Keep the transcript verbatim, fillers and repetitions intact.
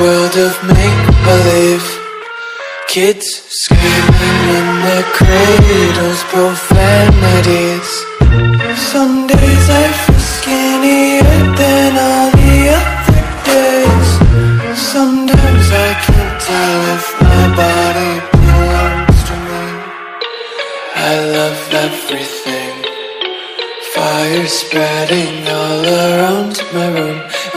world of make-believe, kids screaming in their cradles, profanities. Some days I feel skinnier than all the other days. Sometimes I can't tell if my body belongs to me. I love everything. Fire spreading all around my room.